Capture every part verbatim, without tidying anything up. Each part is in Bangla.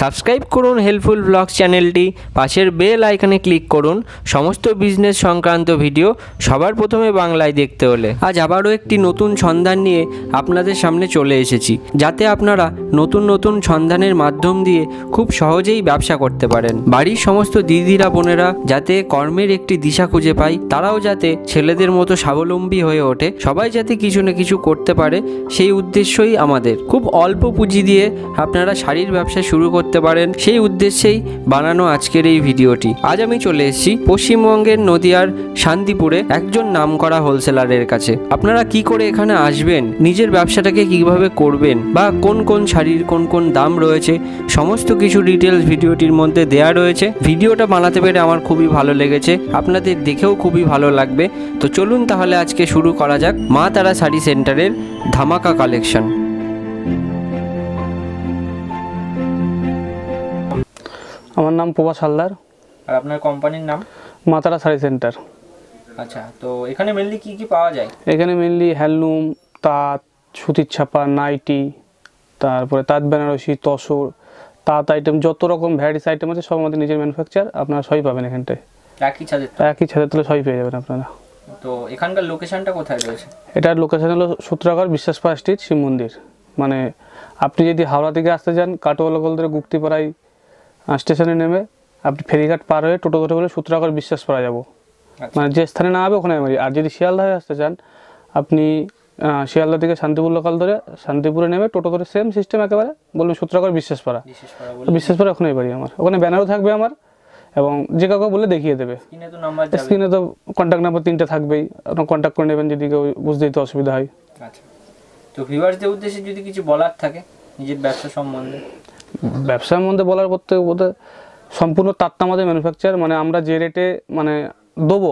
সাবস্ক্রাইব করুন হেল্পফুল ব্লগ চ্যানেলটি, পাশের বেল আইকনে ক্লিক করুন সমস্ত বিজনেস সংক্রান্ত ভিডিও সবার প্রথমে বাংলায় দেখতে হলে। আজ আবারও একটি নতুন সন্ধান নিয়ে আপনাদের সামনে চলে এসেছি, যাতে আপনারা নতুন নতুন সন্ধানের মাধ্যম দিয়ে খুব সহজেই ব্যবসা করতে পারেন। বাড়ির সমস্ত দিদিরা বোনেরা যাতে কর্মের একটি দিশা খুঁজে পায়, তারাও যাতে ছেলেদের মতো স্বাবলম্বী হয়ে ওঠে, সবাই যাতে কিছু না কিছু করতে পারে, সেই উদ্দেশ্যই আমাদের। খুব অল্প পুঁজি দিয়ে আপনারা শাড়ির ব্যবসা শুরু করতে পারেন, সেই উদ্দেশ্যেই বানানো আজকের এই ভিডিওটি। আজ আমি চলে এসেছি পশ্চিমবঙ্গের নদিয়ার শান্তিপুরে একজন নামকরা হোলসেলারের কাছে। আপনারা কি করে এখানে আসবেন, নিজের ব্যবসাটাকে কিভাবে করবেন বা কোন কোন শাড়ির কোন কোন দাম রয়েছে, সমস্ত কিছু ডিটেলস ভিডিওটির মধ্যে দেয়া রয়েছে। ভিডিওটা বানাতে পেরে আমার খুবই ভালো লেগেছে, আপনাদের দেখেও খুবই ভালো লাগবে। তো চলুন তাহলে আজকে শুরু করা যাক মাতালা সারি সেন্টারের ধামাকা কালেকশন। আমার নাম প্রভাস হালদার। আর আপনার কোম্পানির নাম? মাতালা সারি সেন্টার। আচ্ছা, তো এখানে মেইনলি কি কি পাওয়া যায়? এখানে মেইনলি হ্যান্ডলুম, তাঁত, সুতির ছাপা, নাইটি, তারপরে তাঁত বেনারসি, তসর, তাঁত আইটেম, যত রকম ভ্যারাইটিস আইটেম আছে সব আমাদের নিজের ম্যানুফ্যাকচার। আপনারা সবই পাবেন এখানটায়, একই ছাদের একই ছাদের তলে সবই পেয়ে যাবেন আপনারা। তো এখানকার লোকেশনটা কোথায় রয়েছে? এটার লোকেশন হলো সূত্রাগড় বিশ্বাসপাড়া স্ট্রিট, শিব মন্দির। মানে আপনি যদি হাওড়া থেকে আসতে যান, কাটোয়ালা গোলদরে গুক্তিপাড়ায় স্টেশনে নেমে আপনি ফেরিঘাট পার হয়ে টোটো ধরে বলে সূত্রাগড় বিশ্বাসপাড়া যাব, মানে যে স্থানে না হবে ওখানে আমি। আর যদি শিয়ালদা হয়ে আসতে চান, আপনি শিয়ালদা থেকে শান্তিপুর লোকাল ধরে শান্তিপুরে নেমে টোটো ধরে সেম সিস্টেম একেবারে বলবেন সূত্রাগড় বিশ্বাসপাড়া, বিশ্বাসপাড়া ওখানেই বাড়ি আমার। ওখানে ব্যানারও থাকবে আমার, এবং যে কাউকে বলে দেখিয়ে দেবে। স্ক্রিনে তো কন্ট্যাক্ট নাম্বার তিনটা থাকবেই, আপনার কন্ট্যাক্ট করে নেবেন যদি কেউ বুঝতে দিতে অসুবিধা হয়। আচ্ছা, তো ভিউয়ারদের উদ্দেশ্যে যদি কিছু বলার থাকে নিজের ব্যবসা সম্বন্ধে? ব্যবসা সম্বন্ধে বলার বলতে বলতে সম্পূর্ণ তাঁতটা আমাদের ম্যানুফ্যাকচার, মানে আমরা যে রেটে মানে দেবো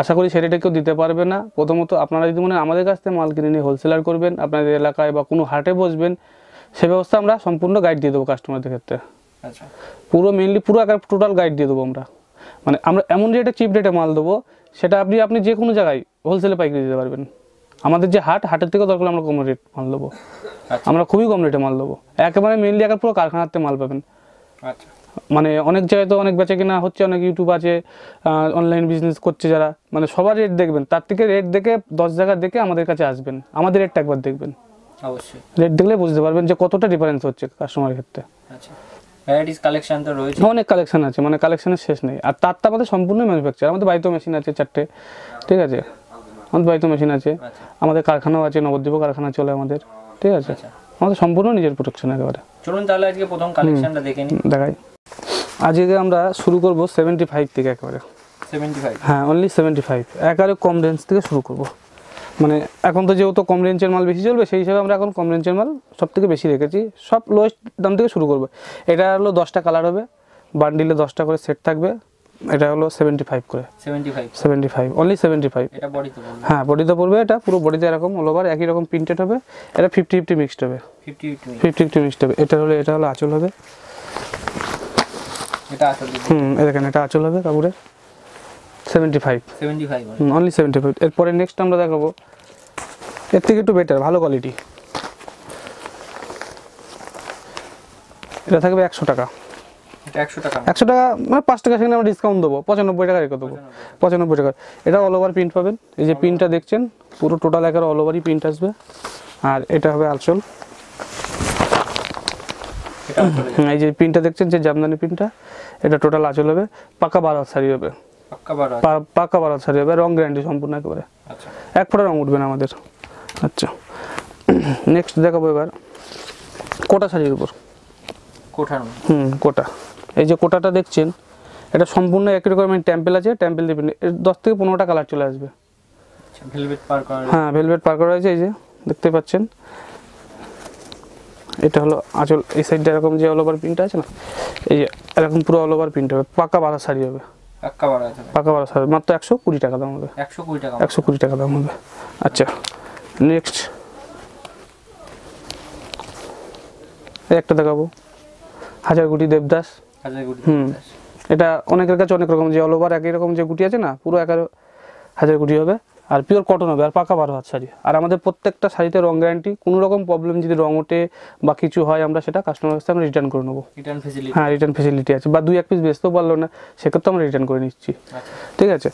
আশা করি সে রেটে কেউ দিতে পারবে না। প্রথমত আপনারা যদি মনে আমাদের কাছ থেকে মাল কিনে নিয়ে হোলসেলার করবেন, আপনাদের এলাকায় বা কোনো হাটে বসবেন, সে ব্যবস্থা আমরা সম্পূর্ণ গাইড দিয়ে দেবো কাস্টমারদের ক্ষেত্রে। আচ্ছা, পুরো মেইনলি পুরো একটা টোটাল গাইড দিয়ে দেবো আমরা। মানে আমরা এমন রেটে চিপ রেটে মাল দেবো, সেটা আপনি আপনি যে কোনো জায়গায় হোলসেলে পাইকারি দিতে পারবেন। আমাদের যে হাট, হাটের থেকে দরকার আমরা কম রেট মাল দেবো, আমরা খুবই কম রেটে মাল দেবো একেবারে। মেইনলি একটা পুরো কারখানাতে মাল পাবেন। আচ্ছা, মানে অনেক জায়গায় তো অনেক বেচা কিনা হচ্ছে, অনেক ইউটিউব আছে, অনলাইন বিজনেস করছে যারা, মানে সবার রেট দেখবেন, তার থেকে রেট দেখে দশ জায়গা দেখে আমাদের কাছে আসবেন, আমাদের রেটটা একবার দেখবেন। অবশ্যই রেট দেখলে বুঝতে পারবেন যে কতটা ডিফারেন্স হচ্ছে কাস্টমারের ক্ষেত্রে। আচ্ছা, ভ্যারাইটিস কালেকশন তো রয়েছে, অনেক কালেকশন আছে, মানে কালেকশনের শেষ নেই। আর তারটা আমাদের সম্পূর্ণ ম্যানুফ্যাকচার, আমাদের বাড়িতেও মেশিন আছে চারটে, ঠিক আছে, আমাদের বাড়িতেও মেশিন আছে, আমাদের কারখানাও আছে, নবদ্বীপ কারখানা চলে আমাদের, ঠিক আছে, আমাদের সম্পূর্ণ নিজের প্রোডাকশন একেবারে। চলুন তাহলে আজকে প্রথম কালেকশনটা দেখে নিই, দেখাই। আজকে আমরা শুরু করব পঁচাত্তর থেকে একেবারে। পঁচাত্তর? হ্যাঁ, অনলি পঁচাত্তর, একেবারে কম রেঞ্জ থেকে শুরু করব। মানে এখন তো যেহেতু কম রেঞ্জের মাল বেশি চলবে, সেই হিসাবে আমরা এখন কম রেঞ্জের মাল সব থেকে বেশি রেখেছি, সব লোয়েস্ট দাম থেকে শুরু করবো। এটা হলো দশটা কালার হবে, বান্ডিলে দশটা করে সেট থাকবে। এটা হলো সেভেন্টি ফাইভ করে, seventy five only seventy five. হ্যাঁ, বডিতে পড়বে, এটা পুরো বডিতে এরকম অল ওভার একই রকম প্রিন্টেড হবে। এটা ফিফটি ফিফটি মিক্সড হবে, ফিফটি ফিফটি মিক্সড হবে। এটা হলো এটা হলো আঁচল হবে, এটা আঁচল। হুম, এখানে এটা আঁচল হবে কাপড়ের। পঁচাত্তর, পঁচাত্তর অনলি পঁচাত্তর। এরপরে নেক্সট আমরা দেখাবো এর থেকে একটু বেটার, ভালো কোয়ালিটি। এটা থাকবে একশো টাকা, এটা একশো টাকা, একশো টাকা মানে পাঁচ টাকা সেখানে আমরা ডিসকাউন্ট দেবো, পঁচানব্বই টাকা রেখে দেবো, পঁচানব্বই টাকা। এটা অল ওভার প্রিন্ট পাবেন, এই যে প্রিন্টটা দেখছেন পুরো টোটাল একের অল ওভারই প্রিন্ট আসবে। আর এটা হবে আলসল, এই যে প্রিন্টটা দেখছেন যে জামদানি প্রিন্টটা, এটা টোটাল আঁচল হবে। পাকা বারো শাড়ি হবে, পাকা বারো শাড়ি হবে, রং গ্যারান্টি সম্পূর্ণ একেবারে। আচ্ছা, এক ফোঁটা রং উঠবে না আমাদের। আচ্ছা, নেক্সট দেখাবো এবার কোটা শাড়ির উপর। কোটা? হুম, কোটা। এই যে কোটাটা দেখছেন, এটা সম্পূর্ণ একই রকম টেম্পেল আছে, টেম্পেল দিয়ে দশ থেকে পনেরোটা কালার চলে আসবে। ভেলভেট পার করা, হ্যাঁ ভেলভেট পার করা আছে, এই যে দেখতে পাচ্ছেন। এটা হলো আঁচল, এই সাইডটা এরকম যে অল ওভার প্রিন্ট আছে না, এই যে এরকম পুরো অল ওভার প্রিন্ট হবে। পাকা বারো শাড়ি হবে, পাকা বারো শাড়ি, পাকা বারো শাড়ি, মাত্র একশো কুড়ি টাকা দাম হবে, একশো কুড়ি টাকা, একশো কুড়ি টাকা দাম হবে। আচ্ছা, নেক্সট একটা দেখাবো হাজার গুটি দেবদাস। হাজার গুটি? হুম, এটা অনেকের কাছে অনেক রকম যে অল ওভার একই রকম যে গুটি আছে না, পুরো একার হাজার গুটি হবে। আর পিওর কটন হবে আর পাকা বারো হাত শাড়ি। আর আমাদের প্রত্যেকটা শাড়িতে রং গ্যারান্টি, কোনো রকম প্রবলেম যদি রং ওঠে বা কিছু হয় আমরা সেটা কাস্টমারের কাছে আমরা রিটার্ন করে নেবো। রিটার্ন ফেসিলিটি, হ্যাঁ রিটার্ন ফেসিলিটি আছে, বা দুই এক পিস বেচতেও পারলো না সেক্ষেত্রে আমরা রিটার্ন করে নিচ্ছি। ঠিক আছে,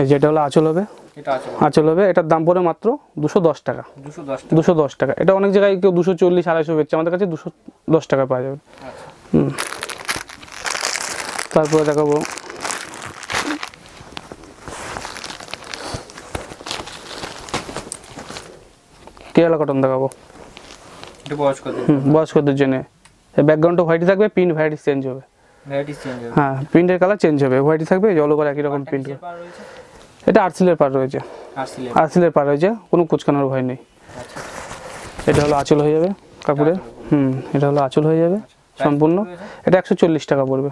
এই যেটা হলো আঁচল হবে, এটা আঁচল হবে, এটার দাম পড়ে মাত্র দুশো দশ টাকা দুশো দশ টাকা এটা অনেক জায়গায় কেউ দুশো চল্লিশ আড়াইশো বেচছে, আমাদের কাছে দুশো দশ টাকা পাওয়া যাবে। তারপরে দেখাবো কেরালা কটন, দেখাবো বয়স্কদের জন্য। ব্যাকগ্রাউন্ডটা হোয়াইট থাকবে, প্রিন্ট ভ্যারাইটি চেঞ্জ হবে, হ্যাঁ প্রিন্টের কালার চেঞ্জ হবে, হোয়াইট থাকবে জল ওভার একই রকম প্রিন্ট। এটা আরসিলের পার রয়েছে, আরসিলের পার রয়েছে, কোনো কুচকানোর ভয় নেই। এটা হলো আঁচল হয়ে যাবে কাপড়ে, হুম এটা হলো আঁচল হয়ে যাবে সম্পূর্ণ। এটা একশো চল্লিশ টাকা পড়বে,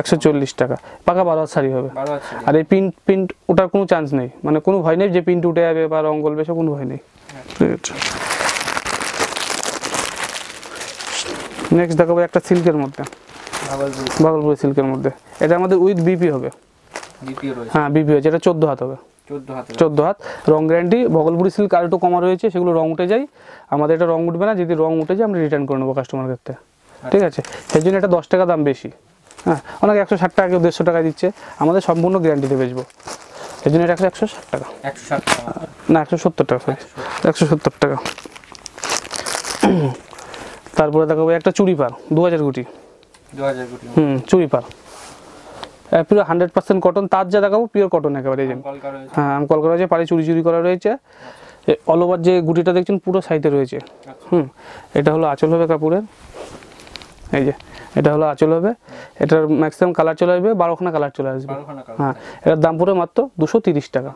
একশো চল্লিশ টাকা পাকা বারো হাত শাড়ি হবে। আর এই প্রিন্ট প্রিন্ট ওটার কোনো চান্স নেই, মানে কোনো ভয় নেই যে প্রিন্ট উঠে যাবে বা রং গলবে, সে কোনো ভয় নেই। নেক্সট দেখাবো একটা সিল্কের মধ্যে, ভাগলপুরি সিল্কের মধ্যে। এটা আমাদের উইথ বিপি হবে, হ্যাঁ বিপি হয়েছে, এটা চোদ্দ হাত হবে, চোদ্দ হাত রং গ্যারান্টি। ভাগলপুরি সিল্ক আর একটু কমা রয়েছে, সেগুলো রং উঠে যায়, আমাদের এটা রং উঠবে না, যদি রং উঠে যায় আমরা রিটার্ন করে নেবো কাস্টমার ক্ষেত্রে। ঠিক আছে, সেই জন্য এটা দশ টাকা দাম বেশি, হ্যাঁ অনেক একশো ষাট টাকা কেউ দেড়শো টাকা দিচ্ছে, আমাদের সম্পূর্ণ গ্যারান্টিতে বেচবো, সেই জন্য এটা একশো ষাট টাকা না একশো সত্তর টাকা সরি একশো সত্তর টাকা। তারপরে দেখাবো একটা চুড়ি পার দু হাজার গুটি, হুম চুড়ি পার পিওর হান্ড্রেড পার্সেন্ট কটন, তার যা দেখাবো পিওর কটন একেবারে। হ্যাঁ আম কল করা রয়েছে, পাড়ে চুরি চুরি করা রয়েছে, অল ওভার যে গুটিটা দেখছেন পুরো সাইডে রয়েছে। হুম এটা হলো আঁচল হবে কাপড়ের, এই যে এটা হলো আঁচল হবে, এটার ম্যাক্সিমাম কালার চলে আসবে, বারোখানা কালার চলে আসবে। হ্যাঁ এটার দাম পুরো মাত্র দুশো তিরিশ টাকা,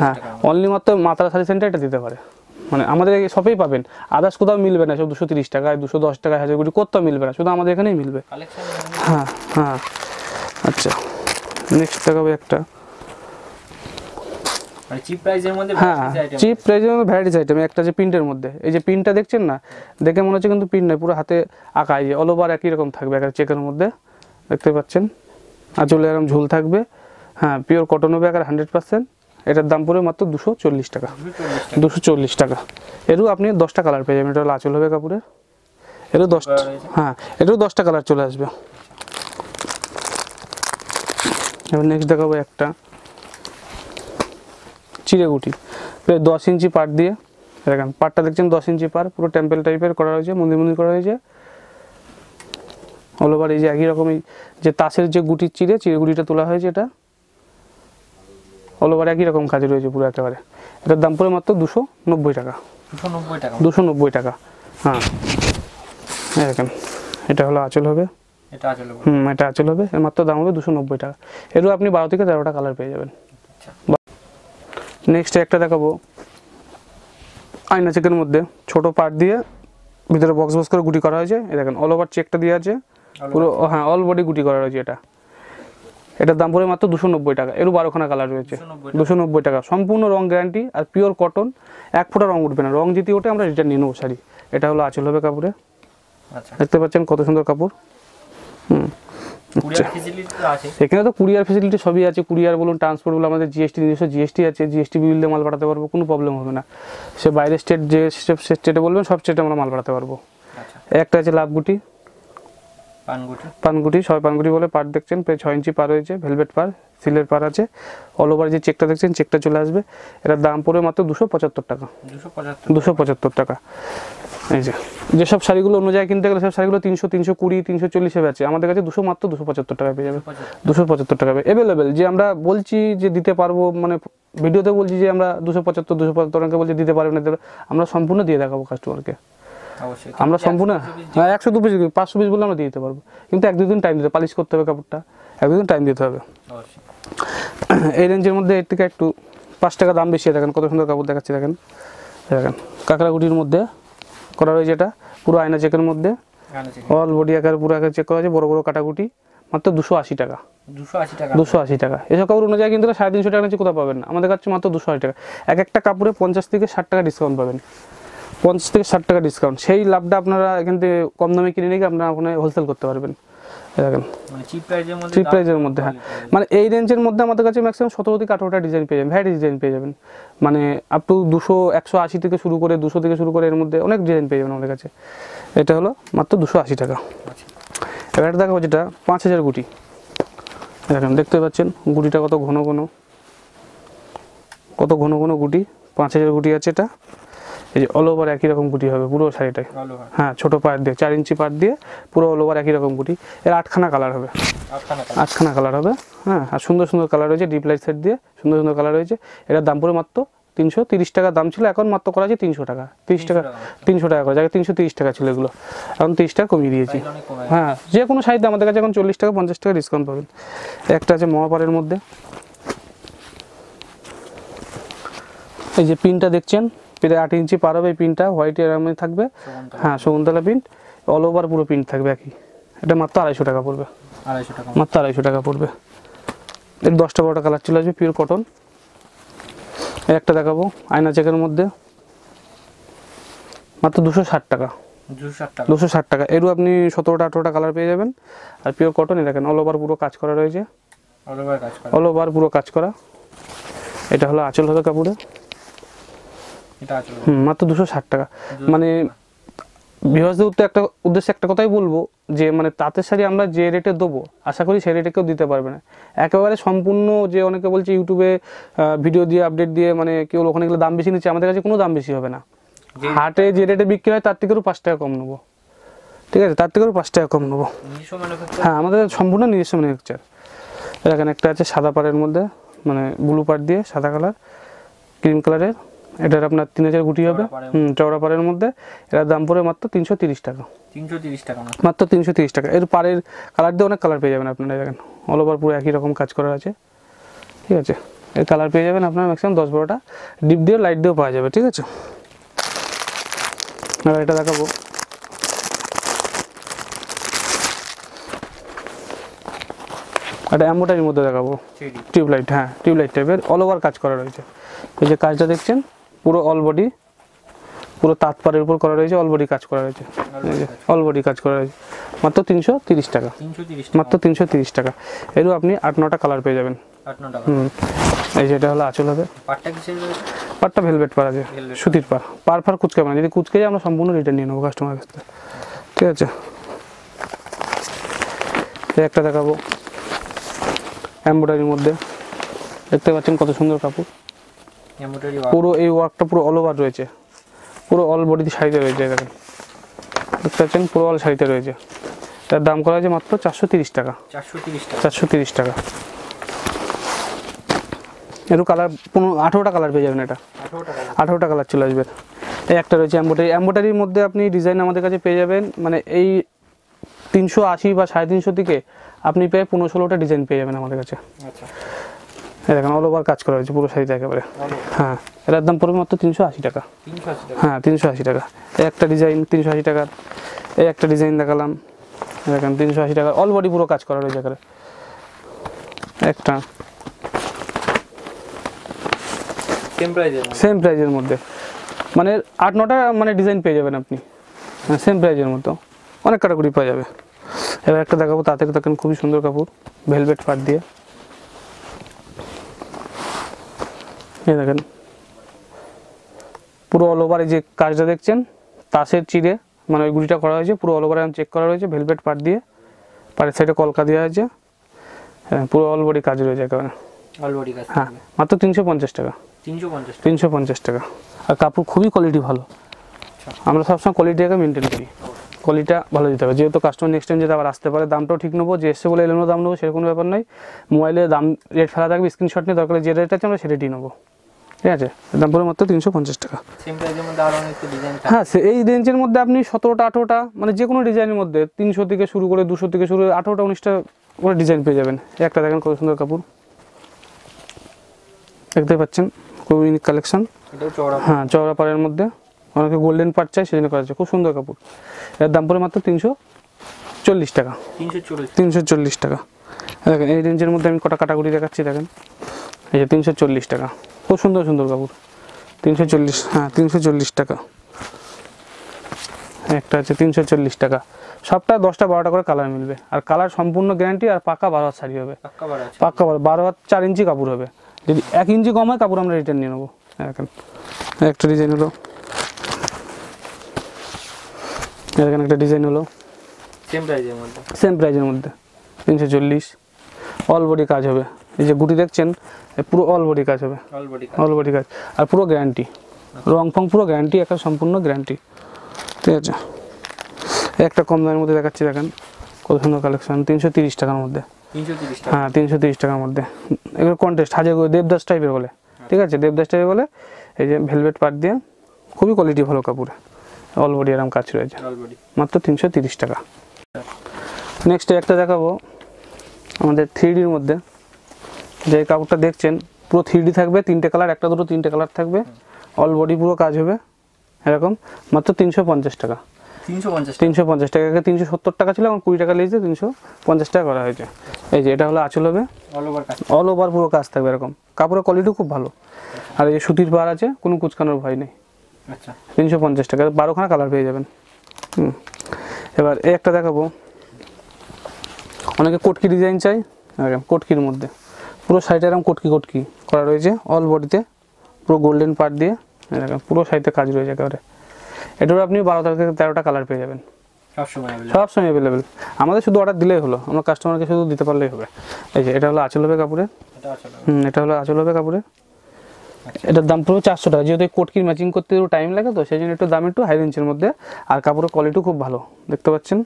হ্যাঁ অনলি মাত্র মাতালা সারি সেন্টার এটা দিতে পারে, মানে আমাদের সবই পাবেন, আদার্স কোথাও মিলবে না, সব দুশো তিরিশ টাকায় দুশো দশ টাকায় হাজার কোটি কোথাও মিলবে না, শুধু আমাদের এখানেই মিলবে। হ্যাঁ হ্যাঁ আচ্ছা, নেক্সট দেখাবো একটা চিপ প্রাইজের মধ্যে, হ্যাঁ চিপ প্রাইজের মধ্যে ভ্যারাইটিস আইটেম। একটা যে প্রিন্টের মধ্যে, এই যে প্রিন্টটা দেখছেন না, দেখে মনে হচ্ছে কিন্তু প্রিন্ট নয়, পুরো হাতে আঁকা, এই যে অল ওভার একই রকম থাকবে, একটা চেকের মধ্যে দেখতে পাচ্ছেন, আঁচলে এরকম ঝুল থাকবে। হ্যাঁ পিওর কটন হবে একটা হান্ড্রেড পার্সেন্ট, এটার দাম পড়বে মাত্র দুশো চল্লিশ টাকা দুশো চল্লিশ টাকা এরও আপনি দশটা কালার পেয়ে যাবেন। এটা হলো আঁচল হবে কাপড়ের, এরও দশটা, হ্যাঁ এটাও দশটা কালার চলে আসবে। এবার নেক্সট দেখাবো একটা চিড়েগুটি, প্রায় দশ ইঞ্চি পাট দিয়ে, দেখেন পাটটা দেখছেন দশ ইঞ্চি পার, পুরো টেম্পেল টাইপের করা হয়েছে, মন্দির মন্দির করা হয়েছে অল ওভার। এই যে একই রকমই যে তাসের যে গুটির চিড়ে, চিড়েগুটিটা তোলা হয়েছে, এটা অল ওভার একই রকম কাজ রয়েছে পুরো একেবারে। এটার দাম পড়ে মাত্র দুশো নব্বই টাকা দুশো নব্বই টাকা হ্যাঁ দেখেন এটা হলো আঁচল হবে, হুম এটা আঁচল হবে, এর মাত্র দাম হবে দুশো নব্বই টাকা, এরও আপনি বারো থেকে তেরোটা কালার পেয়ে যাবেন। নেক্সট একটা দেখাবো আয়না চেকের মধ্যে, ছোট পাট দিয়ে ভিতরে বক্স বক্স করে গুটি করা হয়েছে, এই দেখেন অল ওভার চেকটা দিয়ে আছে পুরো, হ্যাঁ অল বডি গুটি করা রয়েছে। এটা এটার দাম পড়ে মাত্র দুশো নব্বই টাকা, এরও বারোখানা কালার রয়েছে, দুশো নব্বই টাকা সম্পূর্ণ রং গ্যারান্টি আর পিওর কটন, এক ফোঁটা রং উঠবে না, রং যদি ওঠে আমরা রিটার্ন নিয়ে নেবো শাড়ি। এটা হলো আঁচল হবে কাপড়ে, দেখতে পাচ্ছেন কত সুন্দর কাপড়। হুম এখানে তো কুরিয়ার ফেসিলিটি সবই আছে, কুরিয়ার বলুন ট্রান্সপোর্ট বলুন, আমাদের জিএসটি নিজস্ব জিএসটি আছে, জিএসটি বিল দিয়ে মাল পাঠাতে পারবো, কোনো প্রবলেম হবে না। সে বাইরের স্টেট যে স্টেটে বলবেন সব স্টেটে আমরা মাল পাঠাতে পারবো। একটা আছে লাভগুটি, পানগুটি পানগুটি সবাই পানগুটি বলে, পার দেখছেন প্রায় ছয় ইঞ্চি পার হয়েছে, ভেলভেট পার, সিলের পার আছে, অল ওভার যে চেকটা দেখছেন চেকটা চলে আসবে। এটার দাম পড়ে মাত্র দুশো পঁচাত্তর টাকা দুশো পঁচাত্তর টাকা এই যে যেসব শাড়িগুলো অন্য জায়গায় কিনতে গেলে সব শাড়িগুলো তিনশো তিনশো কুড়ি তিনশো চল্লিশ হিসেবে আছে, আমাদের কাছে দুশো মাত্র দুশো পঁচাত্তর টাকা পেয়ে যাবে, দুশো পঁচাত্তর টাকা পেয়ে অ্যাভেলেবেল। যে আমরা বলছি যে দিতে পারবো, মানে ভিডিওতে বলছি যে আমরা দুশো পঁচাত্তর দুশো পঁচাত্তর টাকা বলছি দিতে পারবো না, আমরা সম্পূর্ণ দিয়ে দেখাবো কাস্টমারকে, আমরা সম্পূর্ণ একশো দু পিস পাঁচশো পিস বলে আমরা দিয়ে দিতে পারবো, কিন্তু এক দুদিন টাইম দিতে হবে, পালিশ করতে হবে কাপড়টা, এক দুদিন টাইম দিতে হবে। এই রেঞ্জের মধ্যে এর থেকে একটু পাঁচ টাকা দাম বেশি, দেখেন কত সুন্দর কাপড় দেখাচ্ছি, দেখেন দেখেন কাঁকড়াগুটির মধ্যে করা রয়েছে, এটা পুরো আয়না চেকের মধ্যে, অল বডি আকার পুরো আকার চেক করা আছে, বড় বড় কাটাকুটি মাত্র দুশো আশি টাকা দুশো আশি টাকা এসব কাপড় অনুযায়ী কিন্তু সাড়ে তিনশো টাকা নিচে কোথাও পাবেন না, আমাদের কাছে মাত্র দুশো আশি টাকা। এক একটা কাপড়ে পঞ্চাশ থেকে ষাট টাকা ডিসকাউন্ট পাবেন, পঞ্চাশ থেকে ষাট টাকা ডিসকাউন্ট, সেই লাভটা আপনারা এখান থেকে কম দামে কিনে নিয়ে আপনারা ওখানে হোলসেল করতে পারবেন। দেখেন চিপ প্রাইজের মধ্যে চিপ প্রাইজের মধ্যে হ্যাঁ মানে এই রেঞ্জের মধ্যে আমাদের কাছে ম্যাক্সিমাম seventeen থেকে eighteen টা ডিজাইন পেয়ে যাবেন, ভ্যারাইটি ডিজাইন পেয়ে যাবেন, মানে up to two hundred one eighty থেকে শুরু করে two hundred থেকে শুরু করে এর মধ্যে অনেক ডিজাইন পেয়ে যাবেন আমাদের কাছে। এটা হলো মাত্র two eighty টাকা। এবার এটা দেখো যেটা five thousand গুটি, দেখেন দেখতে পাচ্ছেন গুটিটা কত ঘন ঘন কত ঘন ঘন গুটি, five thousand গুটি আছে। এটা এই যে অল ওভার একই রকম গুটি হবে পুরো শাড়িটাই, হ্যাঁ ছোট পাড় দিয়ে চার ইঞ্চি পাড় দিয়ে পুরো অল ওভার একই রকম গুটি। এর আটখানা কালার হবে, আটখানা কালার হবে হ্যাঁ, আর সুন্দর সুন্দর কালার রয়েছে ডিপ লাইট সেট দিয়ে সুন্দর সুন্দর কালার রয়েছে। এটার দাম পুরো মাত্র তিনশো তিরিশ টাকা দাম ছিল, এখন মাত্র করা আছে তিনশো টাকা তিরিশ টাকা তিনশো টাকা করে, যাকে তিনশো তিরিশ টাকা ছিল এগুলো এখন তিরিশ টাকা কমিয়ে দিয়েছি। হ্যাঁ যে কোনো শাড়িতে আমাদের কাছে এখন চল্লিশ টাকা পঞ্চাশ টাকা ডিসকাউন্ট পাবেন। একটা আছে মহাপাড়ের মধ্যে, এই যে পিনটা দেখছেন প্রায় আট ইঞ্চি পার হবে, এই পিনটা হোয়াইট এরমে থাকবে হ্যাঁ শকুন্তলা প্রিন্ট, অল ওভার পুরো প্রিন্ট থাকবে একই। এটা মাত্র আড়াইশো টাকা পড়বে, আড়াইশো টাকা মাত্র আড়াইশো টাকা পড়বে। এর দশটা বারোটা কালার চলে আসবে পিওর কটন। একটা দেখাবো আয়না চেকের মধ্যে মাত্র দুশো ষাট টাকা, দুশো ষাট টাকা এরও আপনি সতেরোটা আঠেরোটা কালার পেয়ে যাবেন। আর পিওর কটন দেখেন অল ওভার পুরো কাজ করা রয়েছে, অল ওভার পুরো কাজ করা। এটা হলো আঁচল হবে কাপড়ে, মাত্র দুশো ষাট টাকা। মানে ভিউয়ার্সদের তো একটা উদ্দেশ্যে একটা কথাই বলবো যে মানে তাঁতের শাড়ি আমরা যে রেটে দেবো আশা করি সেই রেটে কেউ দিতে পারবে না একেবারে সম্পূর্ণ। যে অনেকে বলছে ইউটিউবে ভিডিও দিয়ে আপডেট দিয়ে মানে কেউ ওখানে গেলে দাম বেশি নিচ্ছে, আমাদের কাছে কোনো দাম বেশি হবে না। হাটে যে রেটে বিক্রি হয় তার থেকেও পাঁচ টাকা কম নেবো, ঠিক আছে তার থেকেও পাঁচ টাকা কম নেবো। হ্যাঁ আমাদের সম্পূর্ণ নিজস্ব ম্যানুফ্যাকচার। এখানে একটা আছে সাদা পাড়ের মধ্যে মানে ব্লু পাড় দিয়ে সাদা কালার ক্রিম কালারের, এটার আপনার তিন হাজার গুটি হবে হুম চওড়া পাড়ের মধ্যে। এটার দাম পড়ে মাত্র তিনশো তিরিশ টাকা, তিনশো তিরিশ টাকা মাত্র তিনশো তিরিশ টাকা। এর পাড়ের কালার দিয়ে অনেক কালার পেয়ে যাবেন আপনারা, দেখেন অল ওভার পুরো একই রকম কাজ করা আছে, ঠিক আছে। এর কালার পেয়ে যাবেন আপনার ম্যাক্সিমাম দশ বারোটা, ডিপ দিয়ে লাইট দিয়েও পাওয়া যাবে, ঠিক আছে। আর এটা দেখাবো একটা অ্যাম্বোটারির মধ্যে দেখাবো টিউবলাইট, হ্যাঁ টিউবলাইট টাইপের অল ওভার কাজ করা রয়েছে। এই যে কাজটা দেখছেন পুরো অল বডি পুরো তাঁতপাড়ের উপর করা রয়েছে, অল বডি কাজ করা রয়েছে, অল বডি কাজ করা রয়েছে মাত্র তিনশো তিরিশ টাকা, মাত্র তিনশো তিরিশ টাকা। এরও আপনি আট নটা কালার পেয়ে যাবেন। হুম এই যেটা হলো আঁচল হবে, পাটটা ভেলভেট পাড় আছে সুতির পাড়, পাড় ফার কুচকে মানে যদি কুচকে যায় আমরা সম্পূর্ণ রিটার্ন নিয়ে নেবো কাস্টমারের কাছ থেকে, ঠিক আছে। একটা দেখাবো এমব্রয়ডারির মধ্যে, দেখতে পাচ্ছেন কত সুন্দর কাপড়, পুরো এই ওয়ার্কটা পুরো অল ওভার রয়েছে, পুরো অল বডিতে শাড়িতে রয়েছে, দেখেন দেখতে পাচ্ছেন পুরো অল শাড়িতে রয়েছে। তার দাম করা হয়েছে মাত্র চারশো তিরিশ টাকা, চারশো তিরিশ টাকা। এরও কালার পনেরো আঠেরোটা কালার পেয়ে যাবেন, এটা আঠেরোটা কালার চলে আসবে। এই একটা রয়েছে এমব্রয়ডারি, এমব্রয়ডারির মধ্যে আপনি ডিজাইন আমাদের কাছে পেয়ে যাবেন মানে এই তিনশো আশি বা সাড়ে তিনশো থেকে আপনি প্রায় পনেরো ষোলোটা ডিজাইন পেয়ে যাবেন আমাদের কাছে। আচ্ছা দেখেন অল ওভার কাজ করা হয়েছে পুরো শাড়িটা একেবারে, হ্যাঁ এটার দাম পড়বে মাত্র তিনশো আশি টাকা, হ্যাঁ তিনশো আশি টাকা। এই একটা ডিজাইন তিনশো আশি টাকার, এই একটা ডিজাইন দেখালাম দেখেন তিনশো আশি টাকা, অল বডি পুরো কাজ করা রয়েছে একেবারে। একটা সেম প্রাইজের মধ্যে মানে আট নটা মানে ডিজাইন পেয়ে যাবেন আপনি সেম প্রাইজের মতো, অনেক ক্যাটাগরি পাওয়া যাবে। এবার একটা দেখাবো তাঁতের, দেখেন খুবই সুন্দর কাপড় ভেলভেট পাট দিয়ে, এই দেখেন পুরো অল ওভার যে কাজটা দেখছেন তাঁতের চিড়ে মানে ওই গুটিটা করা হয়েছে পুরো অল ওভার চেক করা রয়েছে ভেলভেট পাট দিয়ে, পাড়ের সাইডে কলকা দেওয়া হয়েছে, হ্যাঁ পুরো অল বডি কাজ রয়েছে একেবারে অল বডি কাজ, হ্যাঁ মাত্র তিনশো পঞ্চাশ টাকা, তিনশো পঞ্চাশ টাকা। আর কাপড় খুবই কোয়ালিটি ভালো, আমরা সবসময় কোয়ালিটিটাকে মেনটেন করি, কোয়ালিটিটা ভালো দিতে হবে যেহেতু কাস্টমার নেক্সট টাইম যেটা আবার আসতে পারে। দামটাও ঠিক নেবো, যে এসে বলে এলোনো দাম নেবো সেরকম ব্যাপার নয়, মোবাইলে দাম রেট ফেলা থাকবে স্ক্রিনশট নিয়ে, দরকার যে রেট আছে আমরা সে রেটই নেবো, ঠিক আছে। দাম পড়ে মাত্র তিনশো পঞ্চাশ টাকা। হ্যাঁ এই রেঞ্জের মধ্যে আপনি সতেরোটা আঠেরোটা মানে যে কোনো ডিজাইনের মধ্যে তিনশো থেকে শুরু করে দুশো থেকে শুরু করে আঠেরোটা উনিশটা করে ডিজাইন পেয়ে যাবেন। একটা দেখেন কত সুন্দর কাপড় দেখতে পাচ্ছেন, খুব ইউনিক কালেকশন, হ্যাঁ চওড়া পাড়ের মধ্যে, অনেকে গোল্ডেন পাট চাই সেজন্য করা হচ্ছে, খুব সুন্দর কাপড়। এর দাম পড়ে মাত্র তিনশো চল্লিশ টাকা, তিনশো চল্লিশ টাকা। দেখেন এই রেঞ্জের মধ্যে আমি কটা ক্যাটাগরি দেখাচ্ছি, দেখেন এই যে তিনশো চল্লিশ টাকা, খুব সুন্দর সুন্দর কাপড় তিনশো চল্লিশ, হ্যাঁ তিনশো চল্লিশ টাকা। একটা আছে তিনশো চল্লিশ টাকা। সবটা দশটা বারোটা করে কালার মিলবে, আর কালার সম্পূর্ণ গ্যারান্টি, আর পাকা বারো হাত শাড়ি হবে, পাকা বারো হাত চার ইঞ্চি কাপড় হবে। যদি এক ইঞ্চি কম হয় কাপড় আমরা রিটার্ন নিয়ে নেবো। এখন একটা ডিজাইন হলো, এরকম একটা ডিজাইন হলো সেম প্রাইজের মধ্যে, সেম প্রাইজের মধ্যে তিনশো চল্লিশ। অল বডি কাজ হবে, এই যে গুটি দেখছেন পুরো অল বডি কাজ হবে, অল বডি কাজ, অল বডি কাজ, আর পুরো গ্যারান্টি, রং ফং পুরো গ্যারান্টি, একটা সম্পূর্ণ গ্যারান্টি। ঠিক আছে, একটা কম দামের মধ্যে দেখাচ্ছি, দেখেন কত সুন্দর কালেকশন, তিনশো তিরিশ টাকার মধ্যে, হ্যাঁ তিনশো তিরিশ টাকার মধ্যে। এগুলো কন্টেস্ট হাজার করে দেবদাস টাইপের বলে, ঠিক আছে দেবদাস টাইপের বলে। এই যে ভেলভেট পাট দিয়ে খুবই কোয়ালিটি ভালো কাপড়ে, অল বডি আরাম কাজ রয়েছে, মাত্র তিনশো তিরিশ টাকা। নেক্সট একটা দেখাবো আমাদের থ্রি ডির মধ্যে, যে কাপড়টা দেখছেন পুরো থ্রি ডি থাকবে, তিনটে কালার, একটা দুটো তিনটে কালার থাকবে, অল বডি পুরো কাজ হবে এরকম, মাত্র তিনশো পঞ্চাশ টাকা। তিনশো পঞ্চাশ তিনশো পঞ্চাশ টাকা আগে তিনশো সত্তর টাকা ছিল, এখন কুড়ি টাকা লেগেছে, তিনশো পঞ্চাশ টাকা করা হয়েছে। এই যে এটা হলো আঁচল হবে, অল ওভার পুরো কাজ থাকবে এরকম, কাপড়ের কোয়ালিটিও খুব ভালো, আর এই সুতির পাড় আছে, কোনো কুচকানোর ভয় নেই। আচ্ছা, তিনশো পঞ্চাশ টাকা বারোখানা কালার পেয়ে যাবেন। হুম, এবার এই একটা দেখাবো, অনেকে কোটকি ডিজাইন চাই, এরকম কোটকির মধ্যে পুরো সাইডে এরকম কোটকি কোটকি করা রয়েছে, অল বডিতে পুরো গোল্ডেন পার্ট দিয়ে এরকম পুরো সাইডে কাজ রয়েছে একেবারে। এটার আপনি বারো থেকে তেরোটা কালার পেয়ে যাবেন, সব সময় অ্যাভেলেবেল। আমাদের শুধু অর্ডার দিলেই হলো, আমরা কাস্টমারকে শুধু দিতে পারলেই হবে। এই যে এটা হলো আঁচল হবে কাপড়ে, হুম এটা হলো আঁচল হবে কাপড়ে। এটার দাম পুরো চারশো টাকা, যেহেতু কোটকির ম্যাচিং করতে একটু টাইম লাগে, তো সেই জন্য একটু দাম একটু হাই রেঞ্জের মধ্যে, আর কাপড়ের কোয়ালিটিও খুব ভালো, দেখতে পাচ্ছেন।